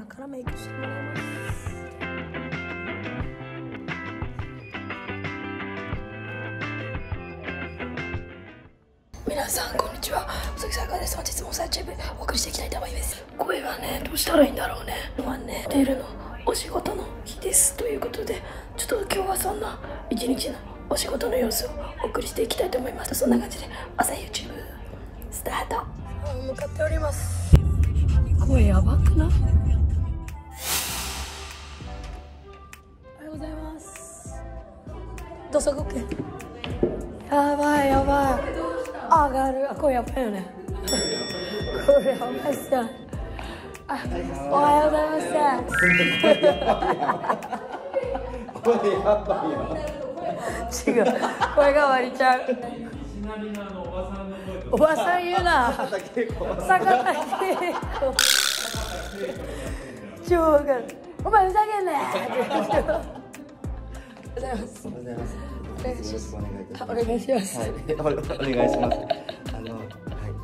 今からメイクしてもらいます。皆さんこんにちは、鈴木さやかです。本日もYouTubeお送りしていきたいと思います。声がね、どうしたらいいんだろうね。今ね、ホテルのお仕事の日ですということで、ちょっと今日はそんな一日のお仕事の様子をお送りしていきたいと思います。そんな感じで朝 YouTube スタート。向かっております。声やばくない？おはようございます。土足 OK。 やばいやばい、上がる。あ、これやばいよね。これやばいっすよ。あ、おはようございます。これやばいよ。違う。声が割れちゃう。おばさん言うな。坂田恵子。超が。お前ふざけんな。おはようございます。おはようございます。よろしくお願いします。はい、お願いします。はい、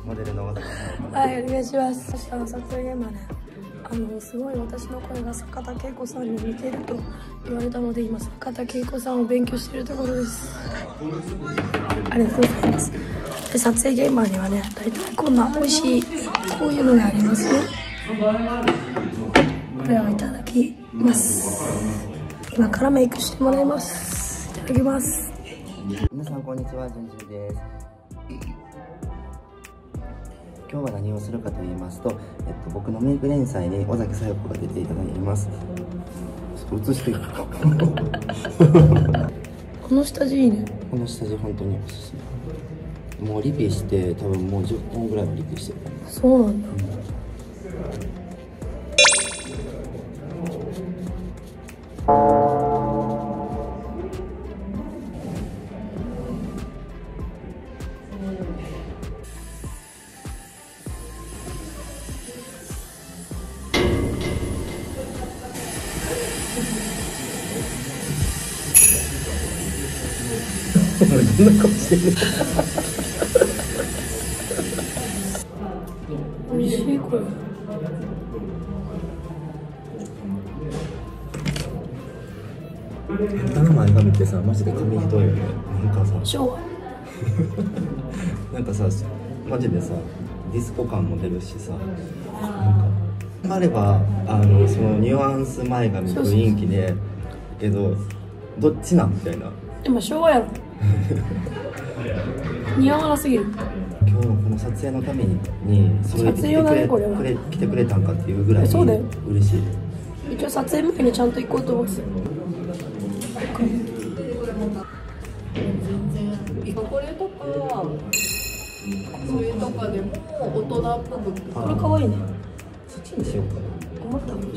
モデルの小坂さん。はい、お願いします。そしたら撮影現場ね、すごい私の声が坂田恵子さんに似てると言われたので、今坂田恵子さんを勉強しているところです。ありがとうございます。で、撮影現場にはね、大体こんな美味しいこういうのがありますね。これをいただきます。今からメイクしてもらいます。いただきます。皆さんこんにちは、じゅんじゅうです。今日は何をするかと言いますと、僕のメイク連載に尾崎さや子が出ていただいています。ちょっと映していくか。この下地いいね。この下地本当におすすめ。もうリピして、多分もう10本ぐらいはリピしてる。そうなんだ、こんな顔してる。おいしいこれ。下手な前髪ってさ、マジで髪ひどいよね。なんかさ、なんかさ、マジでさ、ディスコ感も出るしさ、なんかあればそのニュアンス前髪の雰囲気で、けどどっちなんみたいな。でも昭和やろ。似合わなすぎる。今日この撮影のためにそれ来てくれたんかっていうぐらいそうだよ。嬉しい。一応撮影向けにちゃんと行こうと思って。これとかそういうとかでも大人っぽく。これ可愛いね。そっちにしようかな。思ったもん。こ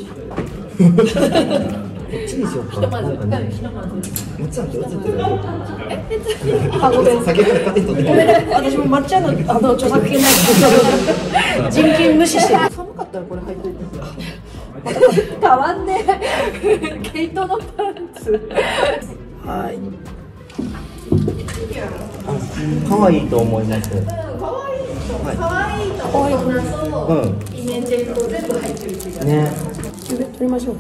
っちにしようか。ひとまず、ひとまず。もちろん、あ、ごめん。先ほど勝手に取って。ごめん、私も抹茶の、著作権ない。人権無視してる。寒かったら、これ入ってる。変わんねえ。毛糸のパンツ。はい。可愛いと思います。可愛い。可愛いと思います。イメージで、全部入ってる気が。ね。取りましょう。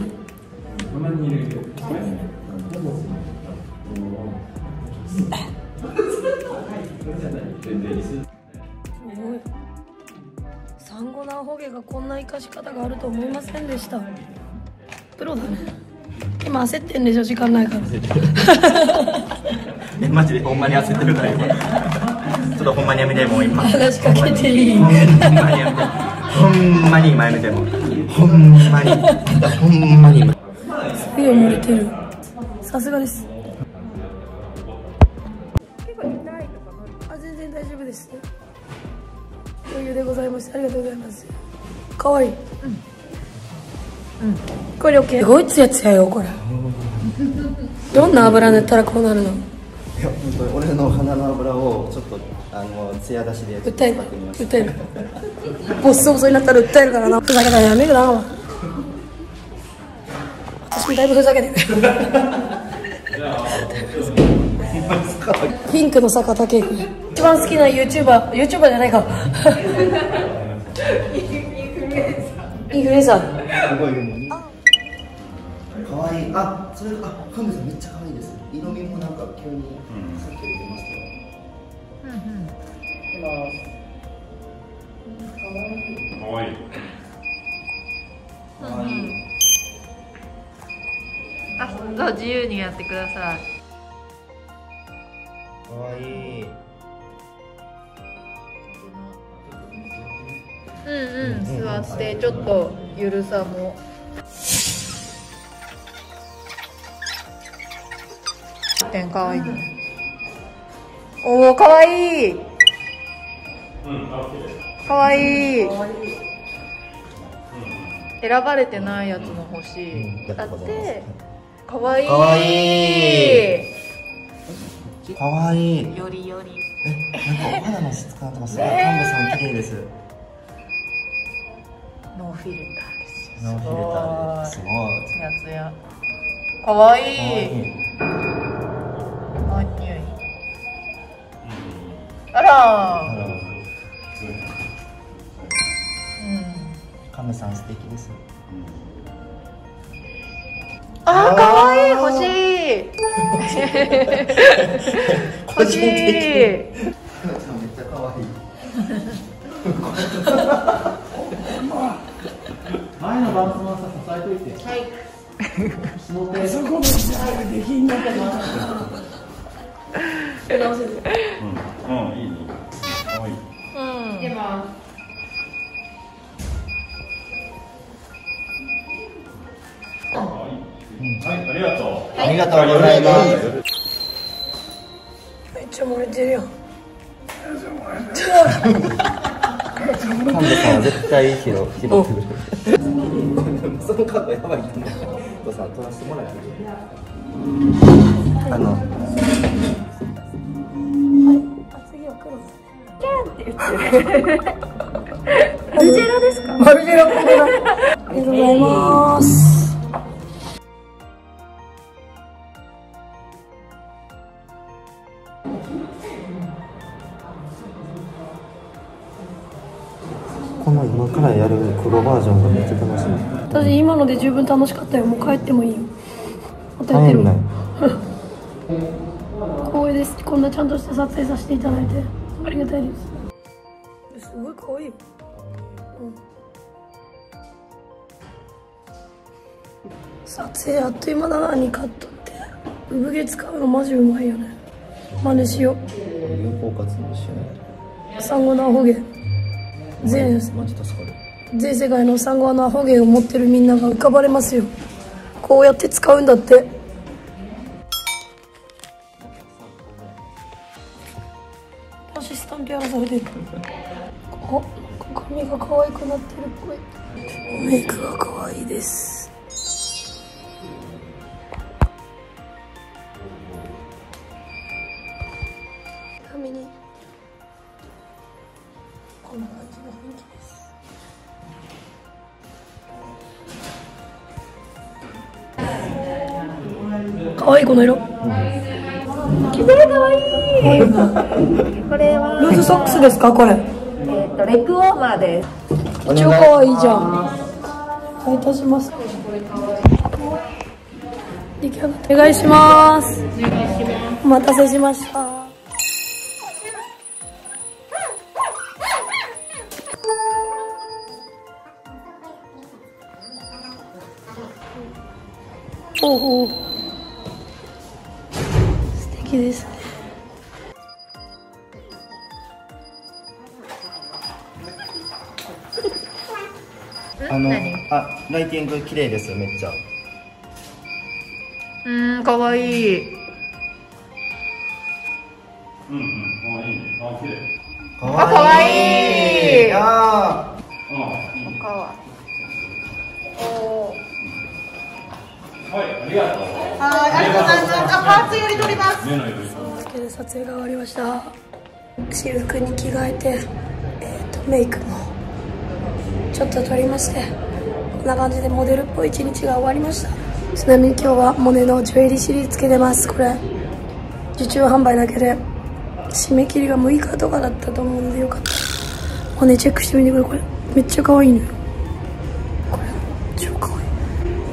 サンゴナホゲがこんな生かし方があると思いませんでした。プロだね。今焦ってんでしょ、時間ないから。え、マジでほんまに焦ってるから今。ちょっとほんまにやめてもう今。話しかけていい？ほんまにやめて。ほんまに今やめても。ほんまに。ほんまに今。漏れてる。さすがです。結構痛いとか。あ、全然大丈夫です。余裕でございました。ありがとうございます。可愛い。うん。これオッケー。すごいツヤツヤよこれ。どんな油塗ったらこうなるの？いや、本当に俺の鼻の油をちょっとツヤ出しで。訴える。訴える。ボス遅いなったら訴えるからな。ふざけたらやめるな。だいぶふざけてる。ピンクの坂田恵子。一番好きな YouTuber じゃないか。インフルエンサー。インフルエンサー。すごいでもね。可愛い。あ、それあ、カメさんめっちゃ可愛いです。色味もなんか急にさっき出ました。うんうん。今可愛い。可愛い。可愛い。あ、そう自由にやってください。可愛い。うんうん、座ってちょっとゆるさも。かわいい。おお、かわいい。かわいい。選ばれてないやつも欲しい。だって。かわいい。かわいい。かわいい。よりより。なんかお肌の質感とかすごい。神戸さん綺麗です。ノーフィルターですよ。ノーフィルターです。すごい。つやつや。かわいい。あ、匂い。あら。うん。カメさん素敵です。あ、かわいい、欲しい。欲しい。カメさんめっちゃかわいい。前のバンツの朝支えといて。はい。そこでできんなかった。直せる。うん、うん、いいね。可愛い。うん。でも。はい、ありがとう。ありがとうございます。めっちゃ漏れてるよ。神戸さんは絶対拾ってくれる。そのカードやばいと思う。さん取らせてもらえない。次は黒。キャンって言ってる。マルジェラですか？マルジェラ。ありがとうございます。今からやる黒バージョンがめっちゃ楽しみ。私今ので十分楽しかったよ。もう帰ってもいいよ。またやってる。光栄です。こんなちゃんとした撮影させていただいてありがたいです。すごい可愛い。撮影あっという間だな。2カットって産毛使うのマジうまいよね。真似しよう。有効活用しない。産後のアホ毛。全世界のサンゴのアホ毛を持ってるみんなが浮かばれますよ。こうやって使うんだって。アシスタントやらされてる。あ、髪が可愛くなってるっぽい。メイクが可愛いです。ちなみにこんな感じの雰囲気です。可愛いこの色。可愛い。これはルーズソックスですか？これレッグウォーマーです。超可愛いじゃん。いたします。出来上がった。お願いします。お待たせしました。おお、素敵ですね。ライティング綺麗ですよ。めっちゃ可愛い。可愛い。あ、可愛い。ああ、かわいい。はい、ありがとう。はい、ありがとうございます。パーツより取ります。というわけで撮影が終わりました。私服に着替えて、メイクもちょっと取りまして、こんな感じでモデルっぽい一日が終わりました。ちなみに今日はモネのジュエリーシリーズつけてます。これ受注販売だけで締め切りが6日とかだったと思うのでよかった。モネチェックしてみてくれ。これめっちゃ可愛いのよ。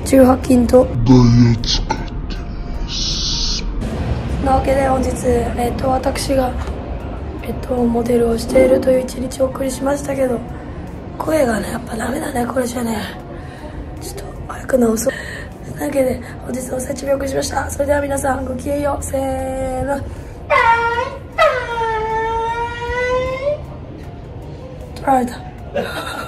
中波筋とダイエツカです。なわけで本日、私が、モデルをしているという一日をお送りしましたけど、声がねやっぱダメだね、これじゃねちょっと早く直そう。なわけで本日おせちびをお送りしました。それでは皆さんごきげんよう、せーのバイバイ。取られた